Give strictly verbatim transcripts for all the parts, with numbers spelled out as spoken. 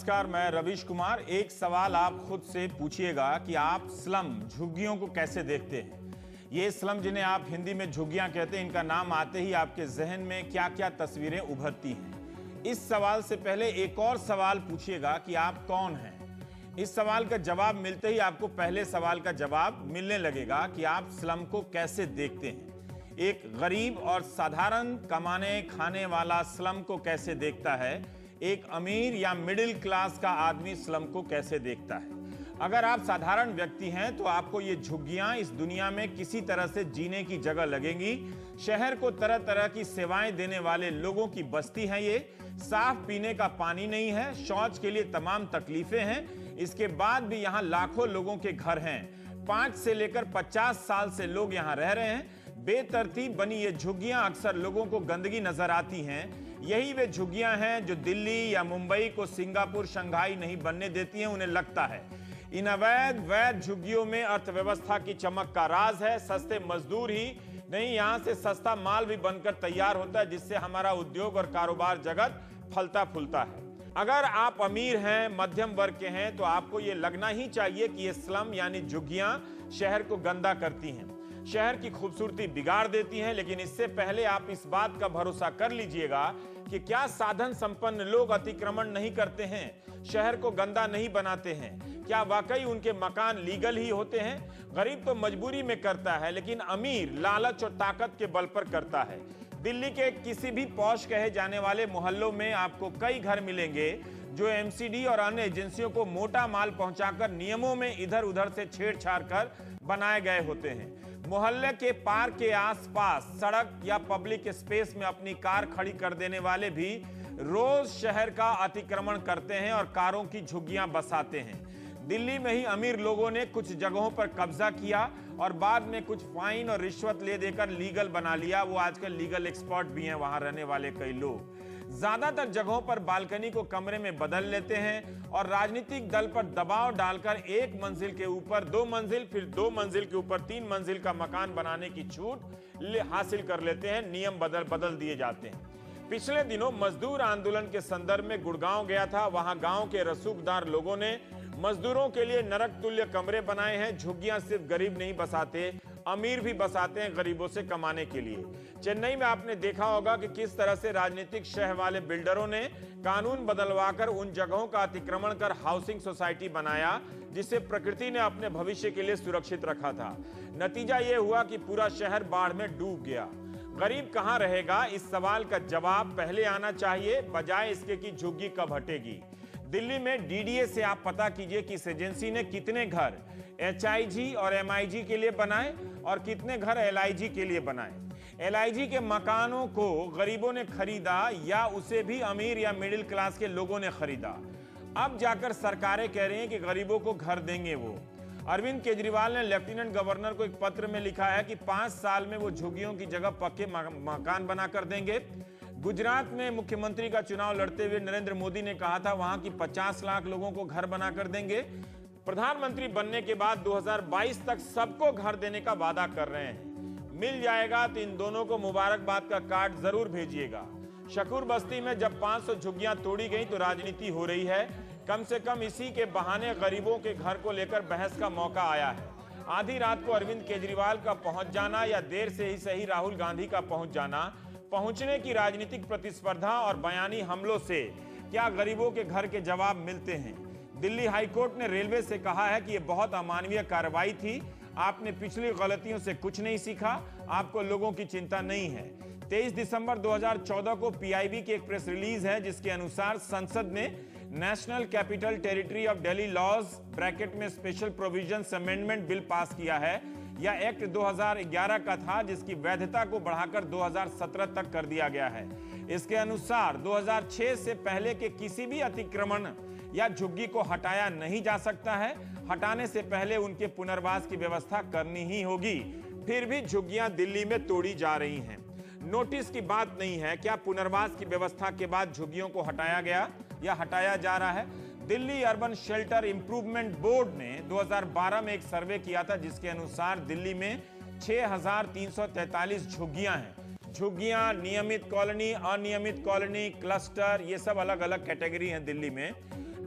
नमस्कार, मैं रविश कुमार। एक सवाल आप खुद से पूछिएगा कि आप स्लम झुग्गियों को कैसे देखते हैं। ये स्लम जिन्हें आप हिंदी में झुग्गियां कहते हैं, इनका नाम आते ही आपके जहन में क्या क्या तस्वीरें उभरती हैं। इस सवाल से पहले एक और सवाल पूछिएगा कि आप कौन हैं। इस सवाल का जवाब मिलते ही आपको पहले सवाल का जवाब मिलने लगेगा कि आप स्लम को कैसे देखते हैं। एक गरीब और साधारण कमाने खाने वाला स्लम को कैसे देखता है, एक अमीर या मिडिल क्लास का आदमी स्लम को कैसे देखता है। अगर आप साधारण व्यक्ति हैं तो आपको ये झुग्गियां इस दुनिया में किसी तरह से जीने की जगह लगेंगी। शहर को तरह तरह की सेवाएं देने वाले लोगों की बस्ती है ये। साफ पीने का पानी नहीं है, शौच के लिए तमाम तकलीफें हैं। इसके बाद भी यहाँ लाखों लोगों के घर हैं। पाँच से लेकर पचास साल से लोग यहाँ रह रहे हैं। बेतरतीब बनी ये झुग्गियां अक्सर लोगों को गंदगी नजर आती हैं। यही वे झुग्गियां हैं जो दिल्ली या मुंबई को सिंगापुर, शंघाई नहीं बनने देती हैं। उन्हें लगता है इन अवैध वैध झुग्गियों में अर्थव्यवस्था की चमक का राज है। सस्ते मजदूर ही नहीं, यहाँ से सस्ता माल भी बनकर तैयार होता है, जिससे हमारा उद्योग और कारोबार जगत फलता फूलता है। अगर आप अमीर हैं, मध्यम वर्ग के हैं, तो आपको ये लगना ही चाहिए कि ये स्लम यानी झुग्गियां शहर को गंदा करती हैं, शहर की खूबसूरती बिगाड़ देती हैं। लेकिन इससे पहले आप इस बात का भरोसा कर लीजिएगा कि क्या साधन संपन्न लोग अतिक्रमण नहीं करते हैं, शहर को गंदा नहीं बनाते हैं। क्या वाकई उनके मकान लीगल ही होते हैं? गरीब तो मजबूरी में करता है, लेकिन अमीर लालच और ताकत के बल पर करता है। दिल्ली के किसी भी पॉश कहे जाने वाले मोहल्लों में आपको कई घर मिलेंगे जो एमसीडी और अन्य एजेंसियों को मोटा माल पहुंचाकर नियमों में इधर उधर से छेड़छाड़ कर बनाए गए होते हैं। मोहल्ले के पार्क के आसपास सड़क या पब्लिक स्पेस में अपनी कार खड़ी कर देने वाले भी रोज शहर का अतिक्रमण करते हैं और कारों की झुग्गियां बसाते हैं। दिल्ली में ही अमीर लोगों ने कुछ जगहों पर कब्जा किया और बाद में कुछ फाइन और रिश्वत ले देकर लीगल बना लिया। वो आजकल लीगल एक्सपर्ट भी हैं वहां रहने वाले कई लोग। ज्यादातर जगहों पर बालकनी को कमरे में बदल लेते हैं और राजनीतिक दल पर दबाव डालकर एक मंजिल के ऊपर दो मंजिल, फिर दो मंजिल के ऊपर तीन मंजिल का मकान बनाने की छूट हासिल कर लेते हैं। नियम बदल बदल दिए जाते हैं। पिछले दिनों मजदूर आंदोलन के संदर्भ में गुड़गांव गया था। वहां गांव के रसूखदार लोगों ने मजदूरों के लिए नरक तुल्य कमरे बनाए हैं। झुग्गियां सिर्फ गरीब नहीं बसाते, अमीर भी बसाते हैं, गरीबों से कमाने के लिए। चेन्नई में आपने देखा होगा कि किस तरह से राजनीतिक शह वाले बिल्डरों ने कानून बदलवाकर उन जगहों का अतिक्रमण कर हाउसिंग सोसाइटी बनाया, जिसे प्रकृति ने अपने भविष्य के लिए सुरक्षित रखा था। नतीजा ये हुआ कि पूरा शहर बाढ़ में डूब गया। गरीब कहाँ रहेगा, इस सवाल का जवाब पहले आना चाहिए, बजाय इसके कि झुग्गी कब हटेगी। दिल्ली में डीडीए से आप पता कीजिए कि इस एजेंसी ने कितने घर एचआईजी और एमआईजी के लिए बनाए और कितने घर एलआईजी के लिए बनाए। एलआईजी के मकानों को गरीबों ने खरीदा या उसे भी अमीर या मिडिल क्लास के लोगों ने खरीदा। अब जाकर सरकारें कह रही हैं कि गरीबों को घर देंगे वो। अरविंद केजरीवाल ने लेफ्टिनेंट गवर्नर को एक पत्र में लिखा है कि पांच साल में वो झुग्गियों की जगह पक्के मकान बनाकर देंगे। गुजरात में मुख्यमंत्री का चुनाव लड़ते हुए नरेंद्र मोदी ने कहा था वहां की पचास लाख लोगों को घर बनाकर देंगे। प्रधानमंत्री बनने के बाद दो हज़ार बाईस तक सबको घर देने का वादा कर रहे हैं। मिल जाएगा तो इन दोनों को मुबारकबाद का कार्ड जरूर भेजिएगा। शकुर बस्ती में जब पाँच सौ झुग्गियां तोड़ी गई तो राजनीति हो रही है। कम से कम इसी के बहाने गरीबों के घर को लेकर बहस का मौका आया है। आधी रात को अरविंद केजरीवाल का पहुंच जाना या देर से ही सही राहुल गांधी का पहुंच जाना, पहुंचने की राजनीतिक प्रतिस्पर्धा और बयानी हमलों से क्या गरीबों के घर के जवाब मिलते हैं। दिल्ली हाईकोर्ट ने रेलवे से कहा है कि ये बहुत अमानवीय कार्रवाई थी, आपने पिछली गलतियों से कुछ नहीं सीखा, आपको लोगों की चिंता नहीं है। तेईस दिसंबर दो हज़ार चौदह को पीआईबी की एक प्रेस रिलीज है, जिसके अनुसार संसद ने national capital territory of Delhi laws bracket में special provision amendment bill pass किया है। यह एक्ट दो हज़ार ग्यारह का था, जिसकी वैधता को बढ़ाकर दो हज़ार सत्रह तक कर दिया गया है। इसके अनुसार दो हज़ार छह से पहले के किसी भी अतिक्रमण या झुग्गी को हटाया नहीं जा सकता है। हटाने से पहले उनके पुनर्वास की व्यवस्था करनी ही होगी। फिर भी झुग्गियां दिल्ली में तोड़ी जा रही हैं। नोटिस की बात नहीं है, क्या पुनर्वास की व्यवस्था के बाद झुग्गियों को हटाया गया या हटाया जा रहा है। Delhi urban shelter improvement board ने दो हज़ार बारह में एक सर्वे किया था, जिसके अनुसार दिल्ली में छह हज़ार तीन सौ तैंतालीस झुग्गियां हैं। झुग्गियां नियमित कॉलोनी, अनियमित कॉलोनी, क्लस्टर, ये सब अलग अलग कैटेगरी हैं दिल्ली में।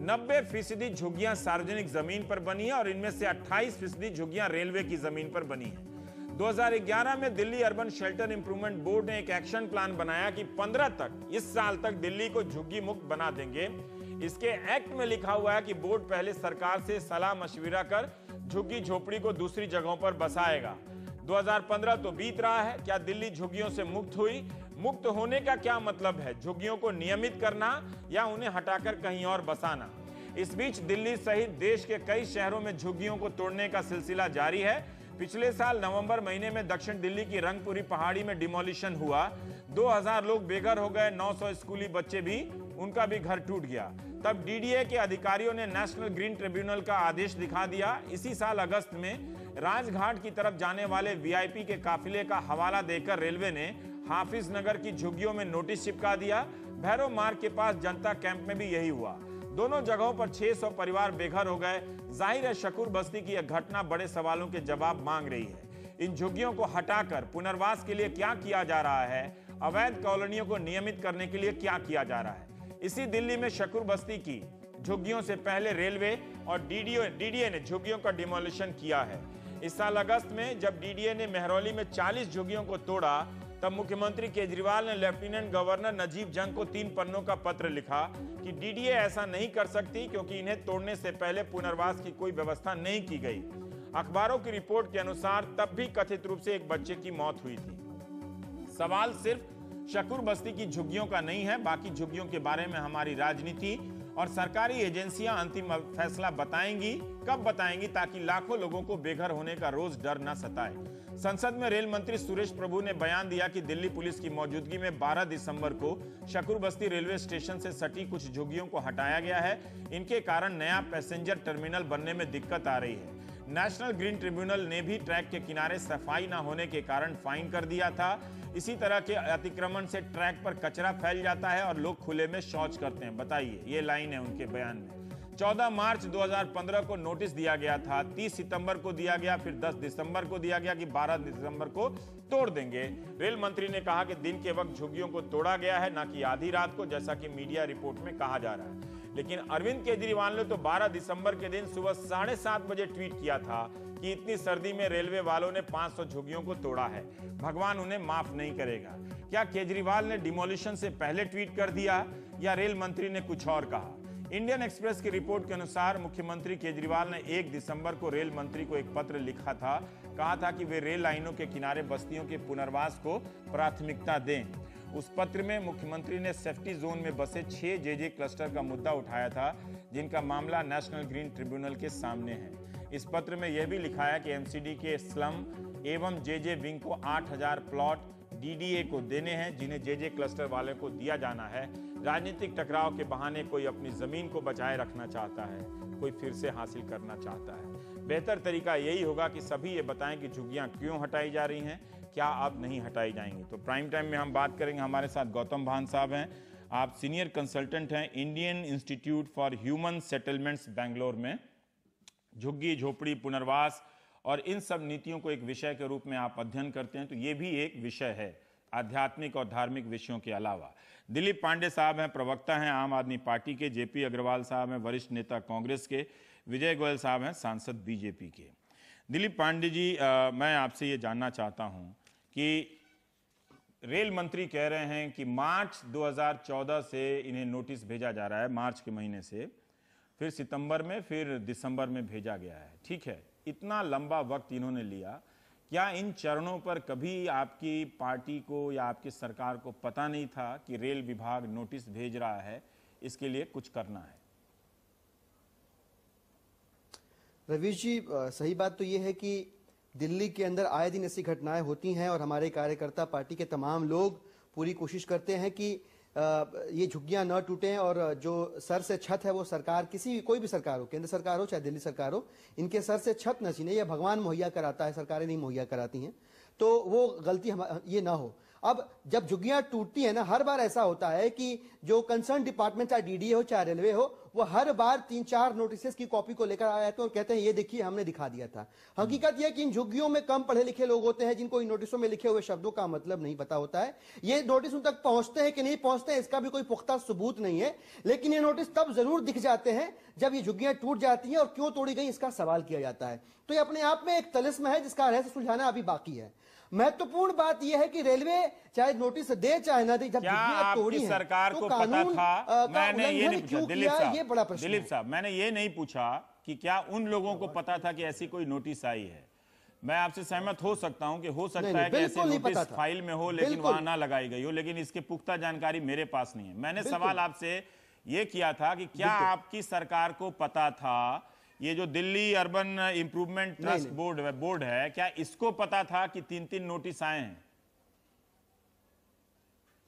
नब्बे फीसदी झुग्गियां सार्वजनिक जमीन पर बनी है और इनमें से अट्ठाईस फीसदी झुग्गियां रेलवे की जमीन पर बनी है। दो हज़ार ग्यारह में Delhi urban shelter improvement board ने एक एक्शन प्लान बनाया कि पंद्रह तक इस साल तक दिल्ली को झुग्गी मुक्त बना देंगे। इसके एक्ट में लिखा हुआ है कि बोर्ड पहले सरकार से सलाह मशविरा कर झुग्गी झोपड़ी को दूसरी जगहों पर बसाएगा। दो हज़ार पंद्रह तो बीत रहा है, क्या दिल्ली झुग्गियों से मुक्त हुई? मुक्त होने का क्या मतलब है? झुग्गियों को नियमित करना या उन्हें हटाकर कहीं और बसाना? इस बीच दिल्ली सहित देश के कई शहरों में झुग्गियों को तोड़ने का सिलसिला जारी है। पिछले साल नवंबर महीने में दक्षिण दिल्ली की रंगपुरी पहाड़ी में डिमोलिशन हुआ, दो हज़ार लोग बेघर हो गए, नौ सौ स्कूली बच्चे भी, उनका भी घर टूट गया। तब डीडीए के अधिकारियों ने नेशनल ग्रीन ट्रिब्यूनल का आदेश दिखा दिया। इसी साल अगस्त में राजघाट की तरफ जाने वाले वीआईपी के काफिले का हवाला देकर रेलवे ने हाफिज नगर की झुग्गियों में नोटिस चिपका दिया। भैरो मार्ग के पास जनता कैंप में भी यही हुआ। दोनों जगहों पर छह सौ परिवार बेघर हो गए। जाहिर है शकुर बस्ती की यह घटना बड़े सवालों के जवाब मांग रही है। इन झुग्गियों को हटाकर पुनर्वास के लिए क्या किया जा रहा है? अवैध कॉलोनियों को नियमित करने के लिए क्या किया जा रहा है? इसी दिल्ली में शकुर बस्ती की झुग्गियों से पहले रेलवे और डीडीए डीडीए ने झुग्गियों का डिमोलिशन किया है। इस साल अगस्त में जब डीडीए ने महरौली में चालीस झुग्गियों को तोड़ा, तब मुख्यमंत्री केजरीवाल ने लेफ्टिनेंट गवर्नर नजीब जंग को तीन पन्नों का पत्र लिखा कि डीडीए ऐसा नहीं कर सकती क्योंकि इन्हें तोड़ने से पहले पुनर्वास की कोई व्यवस्था नहीं की गई। अखबारों की रिपोर्ट के अनुसार तब भी कथित रूप से एक बच्चे की मौत हुई थी। सवाल सिर्फ शकुर बस्ती की झुग्गियों का नहीं है, बाकी झुग्गियों के बारे में हमारी राजनीति और सरकारी एजेंसियां अंतिम फैसला बताएंगी। कब बताएंगी? ताकि लाखों लोगों को बेघर होने का रोज डर न सताए। संसद में रेल मंत्री सुरेश प्रभु ने बयान दिया कि दिल्ली पुलिस की मौजूदगी में बारह दिसंबर को शकुर बस्ती रेलवे स्टेशन से सटी कुछ झुग्गियों को हटाया गया है। इनके कारण नया पैसेंजर टर्मिनल बनने में दिक्कत आ रही है। नेशनल ग्रीन ट्रिब्यूनल ने भी ट्रैक के किनारे सफाई न होने के कारण फाइन कर दिया था। इसी तरह के अतिक्रमण से ट्रैक पर कचरा फैल जाता है और लोग खुले में शौच करते हैं। बताइए, ये लाइन है उनके बयान में। चौदह मार्च दो हज़ार पंद्रह को नोटिस दिया गया था, तीस सितंबर को दिया गया, फिर दस दिसंबर को दिया गया कि बारह दिसंबर को तोड़ देंगे। रेल मंत्री ने कहा कि दिन के वक्त झुग्गियों को तोड़ा गया है, ना कि आधी रात को जैसा कि मीडिया रिपोर्ट में कहा जा रहा है। लेकिन अरविंद केजरीवाल ने तो बारह दिसंबर के दिन सुबह साढ़े सात बजे ट्वीट किया था कि इतनी सर्दी में रेलवे वालों ने पाँच सौ झुग्गियों को तोड़ा है, भगवान उन्हें माफ नहीं करेगा। क्या केजरीवाल ने डिमोलिशन से पहले ट्वीट कर दिया या रेल मंत्री ने कुछ और कहा? इंडियन एक्सप्रेस की रिपोर्ट के अनुसार मुख्यमंत्री केजरीवाल ने एक दिसंबर को रेल मंत्री को एक पत्र लिखा था, कहा था कि वे रेल लाइनों के किनारे बस्तियों के पुनर्वास को प्राथमिकता दें। उस पत्र में मुख्यमंत्री ने सेफ्टी जोन में बसे छह जेजे क्लस्टर का मुद्दा उठाया था, जिनका मामला नेशनल ग्रीन ट्रिब्यूनल के सामने है। इस पत्र में यह भी लिखा है कि एमसीडी के स्लम एवं जेजे विंग को आठ हज़ार प्लॉट डीडीए को देने हैं, जिन्हें जेजे क्लस्टर वाले को दिया जाना है। राजनीतिक टकराव के बहाने कोई अपनी जमीन को बचाए रखना चाहता है, कोई फिर से हासिल करना चाहता है। बेहतर तरीका यही होगा कि सभी ये बताएं कि झुग्गियां क्यों हटाई जा रही हैं, क्या अब नहीं हटाई जाएंगी। तो प्राइम टाइम में हम बात करेंगे। हमारे साथ गौतम भान साहब हैं, आप सीनियर कंसल्टेंट हैं Indian institute for human settlements Bangalore में। झुग्गी झोपड़ी पुनर्वास और इन सब नीतियों को एक विषय के रूप में आप अध्ययन करते हैं, तो ये भी एक विषय है आध्यात्मिक और धार्मिक विषयों के अलावा। दिलीप पांडे साहब हैं, प्रवक्ता हैं आम आदमी पार्टी के। जेपी अग्रवाल साहब हैं, वरिष्ठ नेता कांग्रेस के। विजय गोयल साहब हैं, सांसद बीजेपी के। दिलीप पांडे जी, आ, मैं आपसे ये जानना चाहता हूं कि रेल मंत्री कह रहे हैं कि मार्च दो हज़ार चौदह से इन्हें नोटिस भेजा जा रहा है, मार्च के महीने से, फिर सितंबर में, फिर दिसंबर में भेजा गया है। ठीक है, इतना लंबा वक्त इन्होंने लिया, क्या इन चरणों पर कभी आपकी पार्टी को या आपकी सरकार को पता नहीं था कि रेल विभाग नोटिस भेज रहा है, इसके लिए कुछ करना है? रविश जी, सही बात तो ये है कि दिल्ली के अंदर आए दिन ऐसी घटनाएं होती हैं और हमारे कार्यकर्ता पार्टी के तमाम लोग पूरी कोशिश करते हैं कि ये झुग्गियां न टूटें और जो सर से छत है वो सरकार, किसी कोई भी सरकार हो, केंद्र सरकार हो चाहे दिल्ली सरकार हो, इनके सर से छत न छीने, ये भगवान मुहैया कराता है, सरकारें नहीं मुहैया कराती हैं, तो वो गलती हम ये ना हो। अब जब झुग्गियां टूटती है ना, हर बार ऐसा होता है कि जो कंसर्न डिपार्टमेंट चाहे डीडीए हो चाहे रेलवे हो, वो हर बार तीन चार नोटिस की कॉपी को लेकर आया तो कहते हैं ये देखिए हमने दिखा दिया था। हकीकत यह कि इन झुग्गियों में कम पढ़े लिखे लोग होते हैं जिनको इन नोटिसों में लिखे हुए शब्दों का मतलब नहीं पता होता है। ये नोटिस उन तक पहुंचते हैं कि नहीं पहुंचते हैं इसका भी कोई पुख्ता सबूत नहीं है, लेकिन ये नोटिस तब जरूर दिख जाते हैं जब ये झुग्गियां टूट जाती हैं और क्यों तोड़ी गई इसका सवाल किया जाता है। तो ये अपने आप में एक तलिस्म है जिसका रहस्य सुलझाना अभी बाकी है। महत्वपूर्ण बात यह है कि रेलवे चाहे नोटिस दे चाहे ना दे, जब तोड़ी है, सरकार तो को पता था। मैंने ये नहीं पूछा दिलीप साहब, ये बड़ा प्रश्न दिलीप साहब मैंने ये नहीं पूछा कि क्या उन लोगों को पता था कि ऐसी कोई नोटिस आई है। मैं आपसे सहमत हो सकता हूं कि हो सकता नहीं, है कि ऐसे नोटिस फाइल में हो लेकिन वहां ना लगाई गई हो, लेकिन इसके पुख्ता जानकारी मेरे पास नहीं है। मैंने सवाल आपसे ये किया था कि क्या आपकी सरकार को पता था, ये जो Delhi urban improvement trust board board है, क्या इसको पता था कि तीन तीन नोटिस आए हैं?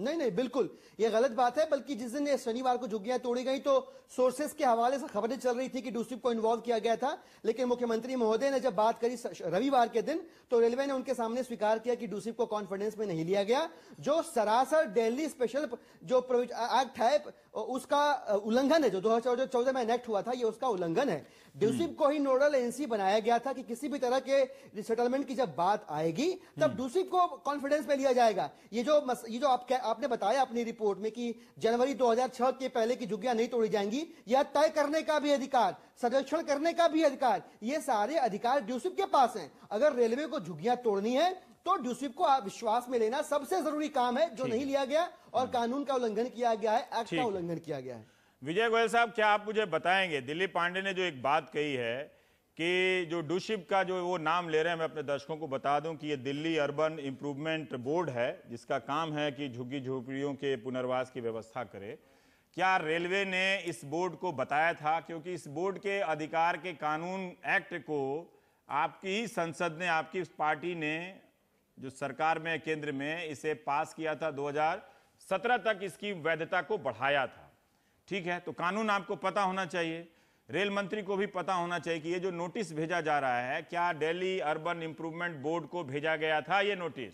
नहीं नहीं बिल्कुल ये गलत बात है। बल्कि जिस दिन शनिवार को झुग्गियां तोड़ी गई तो सोर्सेस के हवाले से खबरें चल रही थी कि डुशिप को इन्वॉल्व किया गया था, लेकिन मुख्यमंत्री महोदय ने जब बात करी रविवार के दिन तो रेलवे ने उनके सामने स्वीकार किया कि डुशिप को कॉन्फिडेंस में नहीं लिया गया, जो सरासर दिल्ली स्पेशल जो एक्ट है उसका उल्लंघन है, जो दो हजार चौदह में एनेक्ट हुआ था, यह उसका उल्लंघन है। डुशिप को ही नोडल एजेंसी बनाया गया था कि किसी भी तरह के रिसेटलमेंट की जब बात आएगी तब डुशिप को कॉन्फिडेंस में लिया जाएगा। ये जो ये जो आप आपने बताया अपनी रिपोर्ट में कि जनवरी दो हजार छह के पहले की झुग्गियां नहीं तोड़ी जाएंगी, यह तय करने का भी अधिकार, सर्वेक्षण करने का भी अधिकार, ये सारे अधिकार डुशिप के पास हैं। अगर रेलवे को झुग्गियां तोड़नी है तो डुशिप को आप विश्वास में लेना सबसे जरूरी काम है, जो नहीं लिया गया और कानून का उल्लंघन किया गया है, एक्ट का उल्लंघन किया गया है। विजय गोयल साहब, क्या आप मुझे बताएंगे, दिलीप पांडे ने जो एक बात कही है कि जो डुशिप का जो वो नाम ले रहे हैं, मैं अपने दर्शकों को बता दूं कि ये दिल्ली अर्बन इम्प्रूवमेंट बोर्ड है जिसका काम है कि झुग्गी झोपड़ियों के पुनर्वास की व्यवस्था करे, क्या रेलवे ने इस बोर्ड को बताया था? क्योंकि इस बोर्ड के अधिकार के कानून एक्ट को आपकी संसद ने, आपकी पार्टी ने, जो सरकार में केंद्र में इसे पास किया था, दो हजार सत्रह तक इसकी वैधता को बढ़ाया था। ठीक है, तो कानून आपको पता होना चाहिए, रेल मंत्री को भी पता होना चाहिए कि ये जो नोटिस भेजा जा रहा है, क्या दिल्ली अर्बन इंप्रूवमेंट बोर्ड को भेजा गया था ये नोटिस?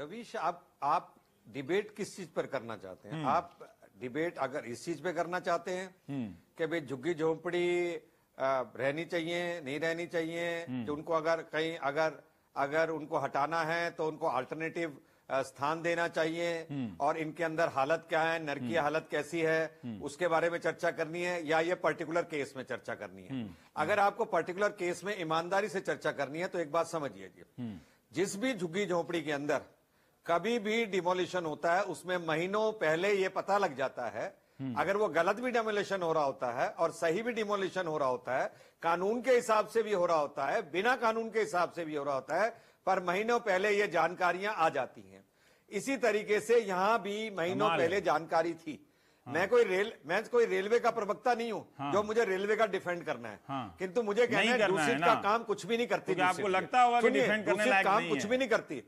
रवीश, आप आप डिबेट किस चीज पर करना चाहते हैं? आप डिबेट अगर इस चीज पे करना चाहते हैं कि भाई झुग्गी झोपड़ी रहनी चाहिए नहीं रहनी चाहिए, तो उनको अगर कहीं अगर अगर उनको हटाना है तो उनको अल्टरनेटिव स्थान देना चाहिए और इनके अंदर हालत क्या है, नरकीय हालत कैसी है, उसके बारे में चर्चा करनी है, या ये पर्टिकुलर केस में चर्चा करनी है। अगर आपको पर्टिकुलर केस में ईमानदारी से चर्चा करनी है तो एक बात समझिए जी, जिस भी झुग्गी झोपड़ी के अंदर कभी भी डिमोलिशन होता है उसमें महीनों पहले ये पता लग जाता है, अगर वो गलत भी डिमोलिशन हो रहा होता है और सही भी डिमोलिशन हो रहा होता है, कानून के हिसाब से भी हो रहा होता है, बिना कानून के हिसाब से भी हो रहा होता है, पर महीनों पहले ये जानकारियां आ जाती हैं। इसी तरीके से यहां भी महीनों पहले जानकारी थी। हाँ। मैं कोई रेल मैं कोई रेलवे का प्रवक्ता नहीं हूं। हाँ। जो मुझे रेलवे का डिफेंड करना है। हाँ। किंतु मुझे कहना है डुशिप का काम कुछ भी नहीं करती। तो आपको लगता होगा कि डिफेंड करने लायक काम कुछ भी नहीं करती।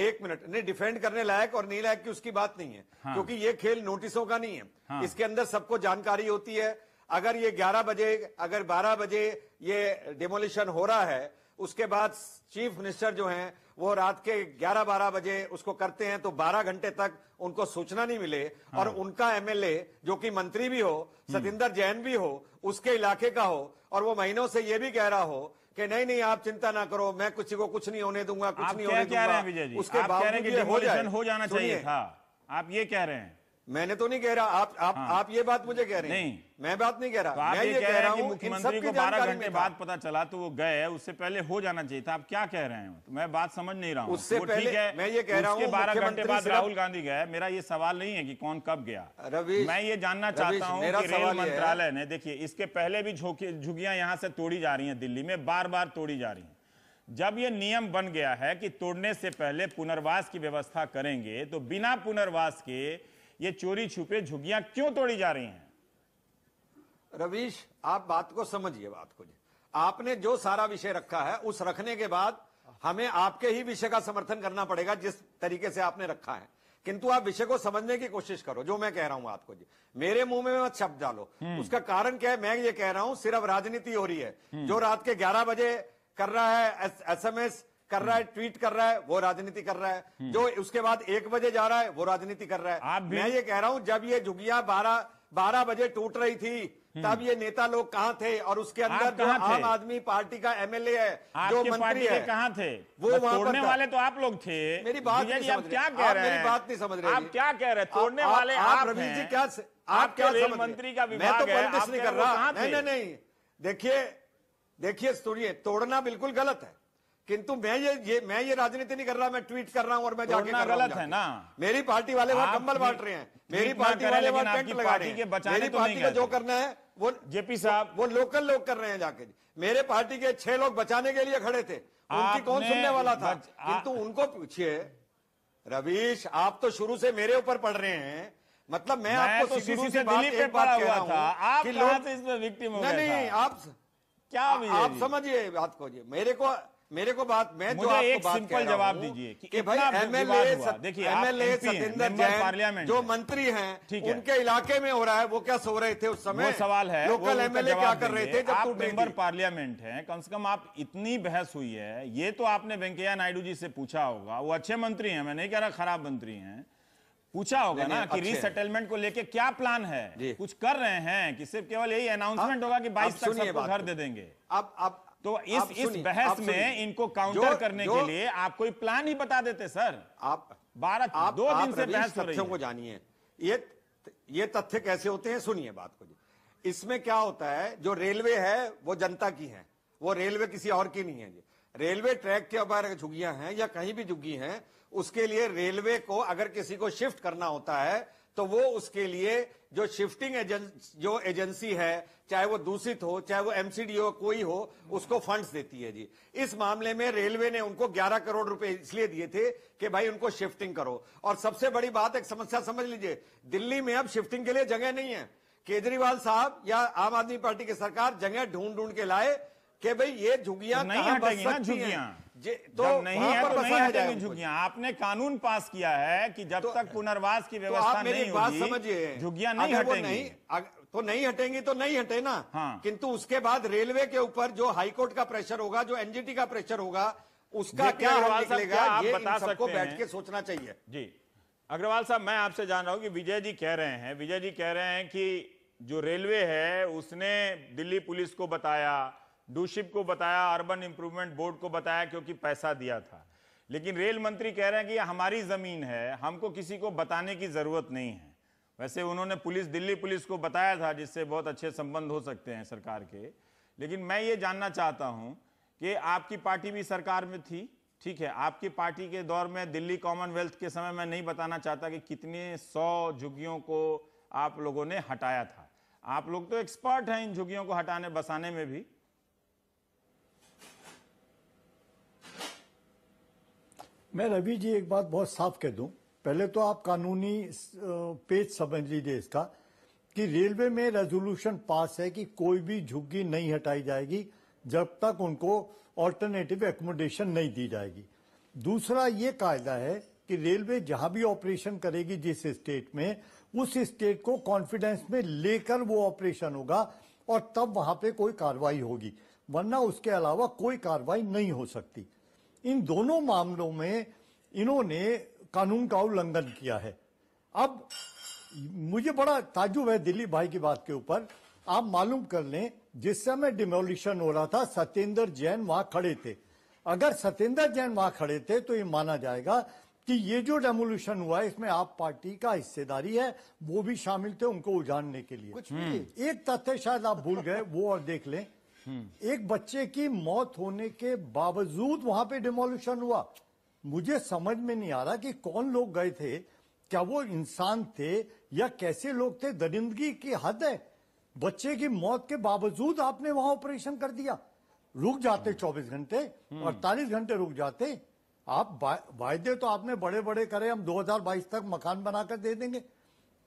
एक मिनट, नहीं डिफेंड करने लायक और नहीं लायक की उसकी बात नहीं है, क्योंकि ये खेल नोटिसों का नहीं है, इसके अंदर सबको जानकारी होती है। अगर ये ग्यारह बजे अगर बारह बजे ये डिमोलिशन हो रहा है, उसके बाद चीफ मिनिस्टर जो हैं वो रात के ग्यारह बारह बजे उसको करते हैं, तो बारह घंटे तक उनको सूचना नहीं मिले। हाँ। और उनका एमएलए जो कि मंत्री भी हो, सत्येंद्र जैन भी हो, उसके इलाके का हो, और वो महीनों से ये भी कह रहा हो कि नहीं नहीं आप चिंता ना करो, मैं किसी को कुछ नहीं होने दूंगा, कुछ नहीं होने दूंगा, उसके बावजूद हो जाना चाहिए। आप ये कह रहे हैं, मैंने तो नहीं कह रहा, आप आप हाँ। आप ये बात मुझे कह रहे हैं, मैं बात नहीं कह रहा। तो आप मैं ये, ये कह रहा हूँ मुख्यमंत्री को बारह घंटे बाद पता चला तो वो गए, उससे पहले हो जाना चाहिए था। आप क्या कह रहे हैं, तो मैं बात समझ नहीं रहा हूँ। उससे पहले मैं ये कह रहा हूँ बारह घंटे बाद राहुल गांधी गए, मेरा ये सवाल नहीं है कि कौन कब गया, मैं ये जानना चाहता हूँ कि रेल मंत्रालय ने, देखिए इसके पहले भी झुग्गियां यहाँ से तोड़ी जा रही है, दिल्ली में बार बार तोड़ी जा रही है। जब ये नियम बन गया है कि तोड़ने से पहले पुनर्वास की व्यवस्था करेंगे, तो बिना पुनर्वास के ये चोरी छुपे झुग्गियां क्यों तोड़ी जा रही हैं? रवीश, आप बात को समझिए, बात को आपने जो सारा विषय रखा है उस रखने के बाद हमें आपके ही विषय का समर्थन करना पड़ेगा जिस तरीके से आपने रखा है, किंतु आप विषय को समझने की कोशिश करो। जो मैं कह रहा हूं आपको जी, मेरे मुंह में मत शब्द डालो। उसका कारण क्या है, मैं ये कह रहा हूं सिर्फ राजनीति हो रही है। जो रात के ग्यारह बजे कर रहा है एस एम एस कर रहा है, ट्वीट कर रहा है, वो राजनीति कर रहा है, जो उसके बाद एक बजे जा रहा है वो राजनीति कर रहा है। आप भी... मैं ये कह रहा हूँ जब ये झुग्गियां बारह बारह बजे टूट रही थी तब ये नेता लोग कहाँ थे, और उसके अंदर जो आम आदमी पार्टी का एमएलए है, जो मंत्री है, कहाँ थे? वो तोड़ने वाले तो आप लोग थे। मेरी बात नहीं समझ रहे, आप मेरी बात नहीं समझ रहे, आप क्या कह रहे हैं? तोड़ने वाले आप रवीश जी, क्या आप क्या समझ मंत्री का विभाग है? मैं तो बंदिश नहीं कर रहा, नहीं नहीं, देखिए देखिए सुनिए, तोड़ना बिल्कुल गलत है, किंतु मैं ये, ये मैं ये राजनीति नहीं कर रहा, मैं ट्वीट कर रहा हूँ और मैं जाके कर रहा हूं ना। मेरी पार्टी वाले वहां कंबल बांट रहे हैं, मेरी पार्टी वाले वहां टेंट लगा रहे हैं, मेरी पार्टी को जो करना है वो जेपी साहब वो लोकल लोग कर रहे हैं जाके। मेरे पार्टी के छह लोग बचाने के लिए खड़े थे, उनकी कौन सुनने वाला था? किंतु उनको पूछिए रवीश, आप तो शुरू से मेरे ऊपर पढ़ रहे हैं, मतलब मैं आपको शुरू से दिल्ली पे पढ़ा हुआ था, आप इसमें विक्टिम हो गए। नहीं, आप क्या आप समझिए बात को, मेरे को मेरे को बात मैं जो आपको एक बात सिंपल जवाब दीजिए कि भाई एमएलए देखिए एमएलए सत्येंद्र जैन जो मंत्री हैं उनके इलाके में हो रहा है, वो क्या सो रहे थे उस समय? सवाल है लोकल एमएलए क्या कर रहे थे? आप मेंबर पार्लियामेंट हैं, कम से कम आप इतनी बहस हुई है, ये तो आपने वेंकैया नायडू जी से पूछा होगा, वो अच्छे मंत्री हैं, मैं नहीं कह रहा खराब मंत्री हैं, पूछा होगा ना कि रीसेटलमेंट को लेके क्या प्लान है, कुछ कर रहे हैं कि सिर्फ केवल यही अनाउंसमेंट होगा कि बाईस तक सबको घर दे देंगे? अब अब तो इस इस बहस में इनको काउंटर करने के लिए आप कोई प्लान ही बता देते सर। आप बारह दो दिन से बहस हो रही है। को जानिए ये ये तथ्य कैसे होते हैं, सुनिए बात को। इसमें क्या होता है, जो रेलवे है वो जनता की है, वो रेलवे किसी और की नहीं है। रेलवे ट्रैक के ऊपर झुग्गियां हैं या कहीं भी झुग्गी है, उसके लिए रेलवे को अगर किसी को शिफ्ट करना होता है तो वो उसके लिए जो शिफ्टिंग एजेंस जो एजेंसी है, चाहे वो दूषित हो चाहे वो एमसीडी हो कोई हो, उसको फंड्स देती है जी। इस मामले में रेलवे ने उनको ग्यारह करोड़ रुपए इसलिए दिए थे कि भाई उनको शिफ्टिंग करो। और सबसे बड़ी बात एक समस्या समझ लीजिए, दिल्ली में अब शिफ्टिंग के लिए जगह नहीं है। केजरीवाल साहब या आम आदमी पार्टी की सरकार जगह ढूंढ ढूंढ के लाए कि भाई ये झुग्गियां कहां बस सकती हैं, तो नहीं है तो नहीं हटेगी झुग्गियां। आपने कानून पास किया है कि जब तो, तक पुनर्वास की व्यवस्था तो नहीं होगी समझिए झुग्गियां नहीं हटेंगी। नहीं, अग, तो नहीं हटेंगी तो नहीं हटे ना। हाँ। किंतु उसके बाद रेलवे के ऊपर जो हाईकोर्ट का प्रेशर होगा, जो एनजीटी का प्रेशर होगा, उसका क्या हल निकलेगा, ये इन सबको बैठ के सोचना चाहिए जी। अग्रवाल साहब, मैं आपसे जान रहा हूँ कि विजय जी कह रहे हैं विजय जी कह रहे हैं कि जो रेलवे है उसने दिल्ली पुलिस को बताया, डुशिप को बताया, अर्बन इंप्रूवमेंट बोर्ड को बताया क्योंकि पैसा दिया था, लेकिन रेल मंत्री कह रहे हैं कि हमारी जमीन है, हमको किसी को बताने की जरूरत नहीं है। वैसे उन्होंने पुलिस दिल्ली पुलिस को बताया था, जिससे बहुत अच्छे संबंध हो सकते हैं सरकार के, लेकिन मैं ये जानना चाहता हूं कि आपकी पार्टी भी सरकार में थी, ठीक है, आपकी पार्टी के दौर में दिल्ली कॉमनवेल्थ के समय मैं नहीं बताना चाहता कि कितने सौ झुग्गियों को आप लोगों ने हटाया था। आप लोग तो एक्सपर्ट हैं इन झुग्गियों को हटाने बसाने में भी। मैं रवि जी एक बात बहुत साफ कह दूं, पहले तो आप कानूनी पेज समझ लीजिए इसका कि रेलवे में रेजोल्यूशन पास है कि कोई भी झुग्गी नहीं हटाई जाएगी जब तक उनको ऑल्टरनेटिव एकोमोडेशन नहीं दी जाएगी। दूसरा ये कायदा है कि रेलवे जहां भी ऑपरेशन करेगी जिस स्टेट में, उस स्टेट को कॉन्फिडेंस में लेकर वो ऑपरेशन होगा और तब वहां पे कोई कार्रवाई होगी, वरना उसके अलावा कोई कार्रवाई नहीं हो सकती। इन दोनों मामलों में इन्होंने कानून का उल्लंघन किया है। अब मुझे बड़ा ताज्जुब है दिलीप भाई की बात के ऊपर। आप मालूम कर लें, जिस समय डिमोलिशन हो रहा था सत्येंद्र जैन वहां खड़े थे। अगर सत्येंद्र जैन वहां खड़े थे तो ये माना जाएगा कि ये जो डेमोल्यूशन हुआ इसमें आप पार्टी का हिस्सेदारी है, वो भी शामिल थे उनको उजाड़ने के लिए। कुछ एक तथ्य शायद आप भूल गए, वो और देख लें, एक बच्चे की मौत होने के बावजूद वहां पे डिमोलिशन हुआ। मुझे समझ में नहीं आ रहा कि कौन लोग गए थे, क्या वो इंसान थे या कैसे लोग थे? दरिंदगी की हद है, बच्चे की मौत के बावजूद आपने वहां ऑपरेशन कर दिया। रुक जाते चौबीस घंटे, अड़तालीस घंटे रुक जाते। आप वायदे तो आपने बड़े बड़े करे, हम दो हज़ार बाईस तक मकान बनाकर दे देंगे,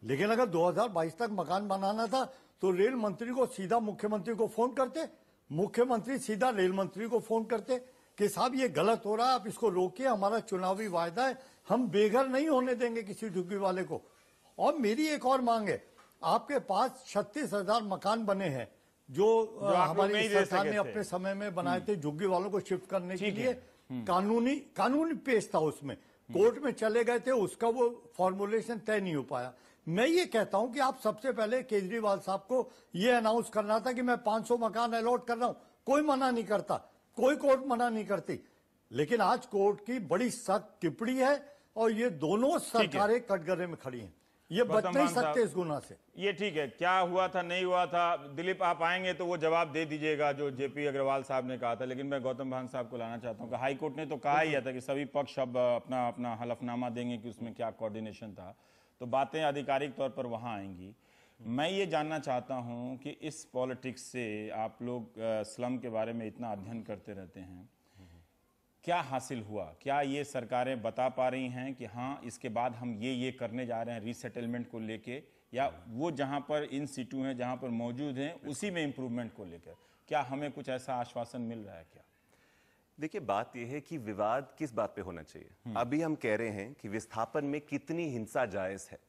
लेकिन अगर दो हज़ार बाईस तक मकान बनाना था तो रेल मंत्री को सीधा मुख्यमंत्री को फोन करते, मुख्यमंत्री सीधा रेल मंत्री को फोन करते कि साहब ये गलत हो रहा है, आप इसको रोकिए, हमारा चुनावी वायदा है, हम बेघर नहीं होने देंगे किसी झुग्गी वाले को। और मेरी एक और मांग है, आपके पास छत्तीस हजार मकान बने हैं जो, जो हमारी सरकार ने अपने समय में बनाए थे झुग्गी वालों को शिफ्ट करने के लिए, कानूनी कानून पेश था उसमें, कोर्ट में चले गए थे, उसका वो फॉर्मुलेशन तय नहीं हो पाया। मैं ये कहता हूं कि आप सबसे पहले केजरीवाल साहब को ये अनाउंस करना था कि मैं पांच सौ मकान अलॉट कर रहा हूं, कोई मना नहीं करता, कोई कोर्ट मना नहीं करती, लेकिन आज कोर्ट की बड़ी सख्त टिप्पणी है और ये दोनों सरकारें कटघरे में खड़ी हैं, ये बच नहीं सकते इस गुना से। ये ठीक है, क्या हुआ था नहीं हुआ था दिलीप आप आएंगे तो वो जवाब दे दीजिएगा जो जेपी अग्रवाल साहब ने कहा था, लेकिन मैं गौतम भान साहब को लाना चाहता हूँ। हाईकोर्ट ने तो कहा ही था कि सभी पक्ष अब अपना अपना हलफनामा देंगे कि उसमें क्या कोऑर्डिनेशन था, तो बातें आधिकारिक तौर पर वहाँ आएंगी। मैं ये जानना चाहता हूँ कि इस पॉलिटिक्स से आप लोग स्लम के बारे में इतना अध्ययन करते रहते हैं, क्या हासिल हुआ? क्या ये सरकारें बता पा रही हैं कि हाँ इसके बाद हम ये ये करने जा रहे हैं रीसेटलमेंट को लेके, या वो जहाँ पर इन सीटू हैं जहाँ पर मौजूद हैं उसी में इम्प्रूवमेंट को लेकर, क्या हमें कुछ ऐसा आश्वासन मिल रहा है क्या? देखिए बात यह है कि विवाद किस बात पे होना चाहिए। अभी हम कह रहे हैं कि विस्थापन में कितनी हिंसा जायज है,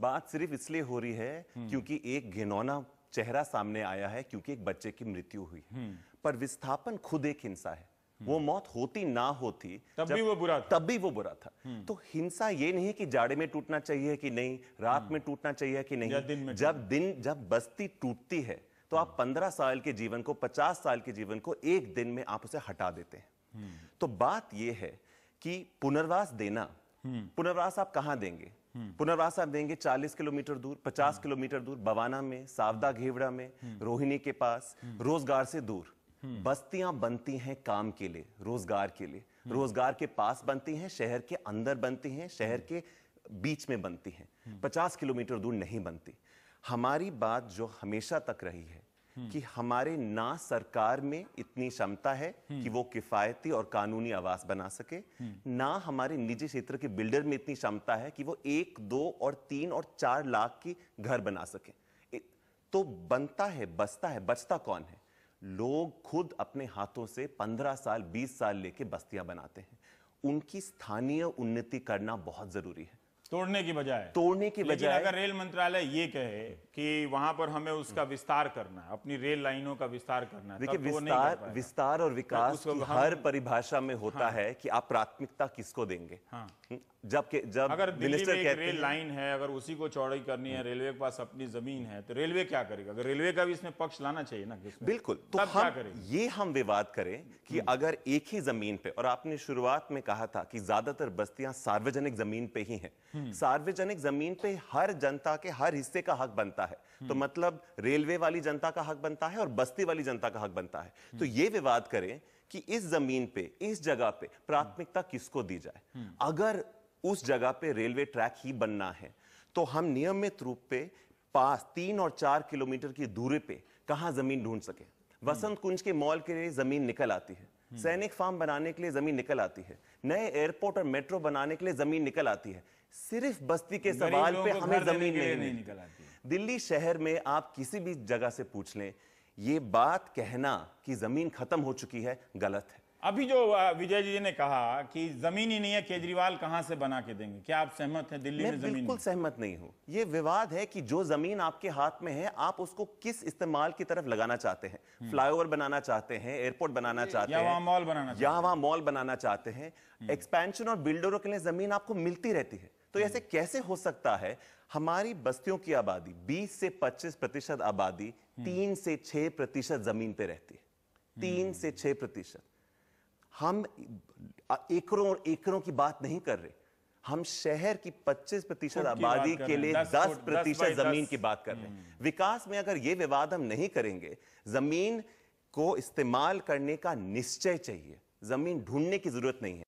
बात सिर्फ इसलिए हो रही है क्योंकि एक घिनौना चेहरा सामने आया है, क्योंकि एक बच्चे की मृत्यु हुई है, पर विस्थापन खुद एक हिंसा है। वो मौत होती ना होती तब भी वो बुरा था, तब भी वो बुरा था। तो हिंसा ये नहीं है कि जाड़े में टूटना चाहिए कि नहीं, रात में टूटना चाहिए कि नहीं, जब दिन जब बस्ती टूटती है तो आप पंद्रह साल के जीवन को, पचास साल के जीवन को एक दिन में आप उसे हटा देते हैं। तो बात यह है कि पुनर्वास देना, पुनर्वास आप कहां देंगे? पुनर्वास आप देंगे चालीस किलोमीटर दूर, पचास किलोमीटर दूर, बवाना में, सावदा घेवड़ा में, रोहिणी के पास, रोजगार से दूर। बस्तियां बनती हैं काम के लिए, रोजगार के लिए, रोजगार के पास बनती हैं, शहर के अंदर बनती हैं, शहर के बीच में बनती हैं, पचास किलोमीटर दूर नहीं बनती। हमारी बात जो हमेशा तक रही है कि हमारे ना सरकार में इतनी क्षमता है कि वो किफायती और कानूनी आवास बना सके, ना हमारे निजी क्षेत्र के बिल्डर में इतनी क्षमता है कि वो एक दो और तीन और चार लाख की घर बना सके। तो बनता है, बसता है, बचता कौन है? लोग खुद अपने हाथों से पंद्रह साल बीस साल लेके बस्तियां बनाते हैं। उनकी स्थानीय उन्नति करना बहुत जरूरी है, तोड़ने की बजाय तोड़ने की बजाय अगर रेल मंत्रालय ये कहे कि वहां पर हमें उसका विस्तार करना है, अपनी रेल लाइनों का विस्तार करना है। देखिए विस्तार विस्तार और विकास की हर परिभाषा में होता है कि आप प्राथमिकता किसको देंगे। जबकि जब अगर दिल्ली में एक रेल लाइन है, अगर उसी को चौड़ी करनी है, रेलवे के पास अपनी जमीन है, तो रेलवे क्या करेगा? अगर रेलवे का भी इसमें पक्ष लाना चाहिए ना। बिल्कुल, तो हम ये हम विवाद करें कि अगर एक ही जमीन पे, और आपने शुरुआत में कहा था कि ज्यादातर बस्तियां सार्वजनिक जमीन पे ही हैं, सार्वजनिक जमीन पे हर जनता के हर हिस्से का हक बनता है, तो मतलब रेलवे वाली जनता का हक बनता है और बस्ती वाली जनता का हक बनता है। तो ये विवाद करें कि इस जमीन पे, इस जगह पे प्राथमिकता किसको दी जाए। अगर उस जगह पे रेलवे ट्रैक ही बनना है तो हम नियमित रूप पे पास तीन और चार किलोमीटर की दूरी पे कहां जमीन ढूंढ सके? वसंत कुंज के मॉल के लिए जमीन निकल आती है, सैनिक फार्म बनाने के लिए जमीन निकल आती है, नए एयरपोर्ट और मेट्रो बनाने के लिए जमीन निकल आती है। सिर्फ बस्ती के सवाल पे हमें जमीन नहीं निकल आती। दिल्ली शहर में आप किसी भी जगह से पूछ लें, ये बात कहना कि जमीन खत्म हो चुकी है गलत है। अभी जो विजय जी ने कहा कि जमीन ही नहीं है, केजरीवाल कहां से बना के देंगे, क्या आप सहमत हैं? दिल्ली में जमीन, बिल्कुल सहमत नहीं हूं। ये विवाद है कि जो जमीन आपके हाथ में है आप उसको किस इस्तेमाल की तरफ लगाना चाहते हैं। फ्लाईओवर बनाना चाहते हैं, एयरपोर्ट बनाना चाहते हैं, मॉल बनाना, या वहां मॉल बनाना चाहते हैं। एक्सपेंशन और बिल्डरों के लिए जमीन आपको मिलती रहती है, तो ऐसे कैसे हो सकता है? हमारी बस्तियों की आबादी बीस से पच्चीस प्रतिशत आबादी तीन से छह प्रतिशत जमीन पे रहती है, तीन से छह प्रतिशत। हम एकड़ों और एकड़ों की बात नहीं कर रहे, हम शहर की पच्चीस प्रतिशत आबादी के लिए दस प्रतिशत जमीन की बात कर रहे हैं। विकास में अगर ये विवाद हम नहीं करेंगे, जमीन को इस्तेमाल करने का निश्चय चाहिए, जमीन ढूंढने की जरूरत नहीं है।